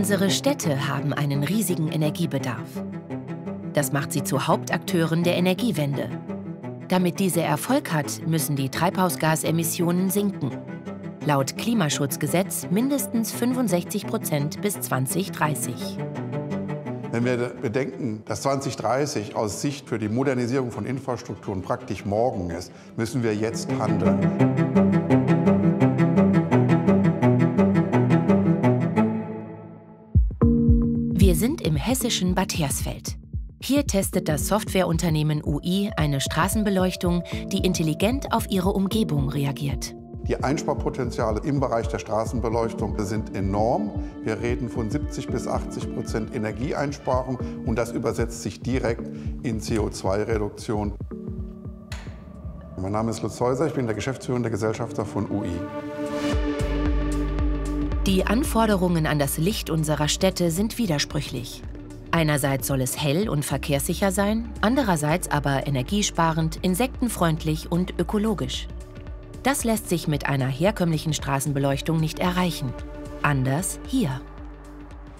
Unsere Städte haben einen riesigen Energiebedarf. Das macht sie zu Hauptakteuren der Energiewende. Damit diese Erfolg hat, müssen die Treibhausgasemissionen sinken. Laut Klimaschutzgesetz mindestens 65% bis 2030. Wenn wir bedenken, dass 2030 aus Sicht für die Modernisierung von Infrastrukturen praktisch morgen ist, müssen wir jetzt handeln. Wir sind im hessischen Bad Hersfeld. Hier testet das Softwareunternehmen UI eine Straßenbeleuchtung, die intelligent auf ihre Umgebung reagiert. Die Einsparpotenziale im Bereich der Straßenbeleuchtung sind enorm. Wir reden von 70 bis 80% Energieeinsparung und das übersetzt sich direkt in CO2-Reduktion. Mein Name ist Lutz Häuser, ich bin der geschäftsführende Gesellschafter von UI. Die Anforderungen an das Licht unserer Städte sind widersprüchlich. Einerseits soll es hell und verkehrssicher sein, andererseits aber energiesparend, insektenfreundlich und ökologisch. Das lässt sich mit einer herkömmlichen Straßenbeleuchtung nicht erreichen. Anders hier.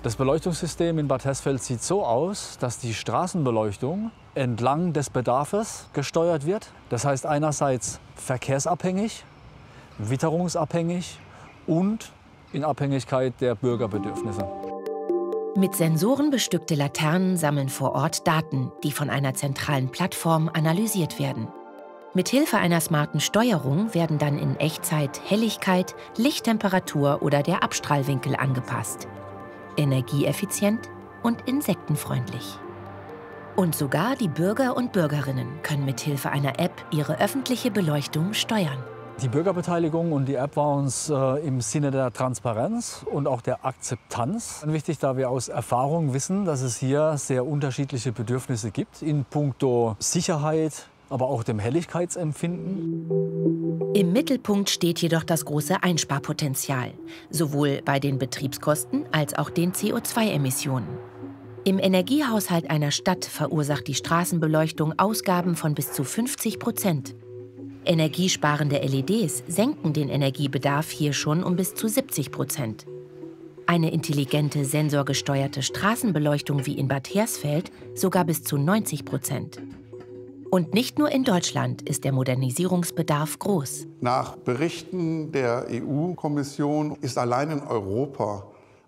Das Beleuchtungssystem in Bad Hersfeld sieht so aus, dass die Straßenbeleuchtung entlang des Bedarfes gesteuert wird. Das heißt einerseits verkehrsabhängig, witterungsabhängig und in Abhängigkeit der Bürgerbedürfnisse. Mit Sensoren bestückte Laternen sammeln vor Ort Daten, die von einer zentralen Plattform analysiert werden. Mithilfe einer smarten Steuerung werden dann in Echtzeit Helligkeit, Lichttemperatur oder der Abstrahlwinkel angepasst. Energieeffizient und insektenfreundlich. Und sogar die Bürger und Bürgerinnen können mithilfe einer App ihre öffentliche Beleuchtung steuern. Die Bürgerbeteiligung und die App war uns im Sinne der Transparenz und auch der Akzeptanz wichtig, da wir aus Erfahrung wissen, dass es hier sehr unterschiedliche Bedürfnisse gibt in puncto Sicherheit, aber auch dem Helligkeitsempfinden. Im Mittelpunkt steht jedoch das große Einsparpotenzial, sowohl bei den Betriebskosten als auch den CO2-Emissionen. Im Energiehaushalt einer Stadt verursacht die Straßenbeleuchtung Ausgaben von bis zu 50%. Energiesparende LEDs senken den Energiebedarf hier schon um bis zu 70%. Eine intelligente, sensorgesteuerte Straßenbeleuchtung wie in Bad Hersfeld sogar bis zu 90%. Und nicht nur in Deutschland ist der Modernisierungsbedarf groß. Nach Berichten der EU-Kommission ist allein in Europa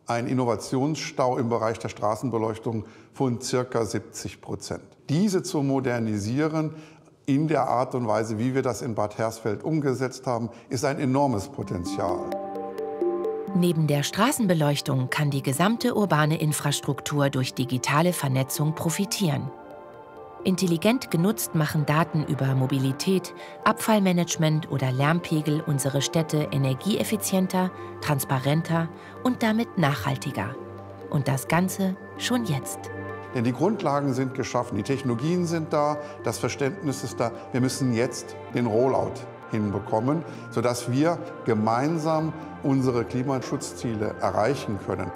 ein Innovationsstau im Bereich der Straßenbeleuchtung von ca. 70%. Diese zu modernisieren, in der Art und Weise, wie wir das in Bad Hersfeld umgesetzt haben, ist ein enormes Potenzial. Neben der Straßenbeleuchtung kann die gesamte urbane Infrastruktur durch digitale Vernetzung profitieren. Intelligent genutzt machen Daten über Mobilität, Abfallmanagement oder Lärmpegel unsere Städte energieeffizienter, transparenter und damit nachhaltiger. Und das Ganze schon jetzt. Denn die Grundlagen sind geschaffen, die Technologien sind da, das Verständnis ist da. Wir müssen jetzt den Rollout hinbekommen, sodass wir gemeinsam unsere Klimaschutzziele erreichen können.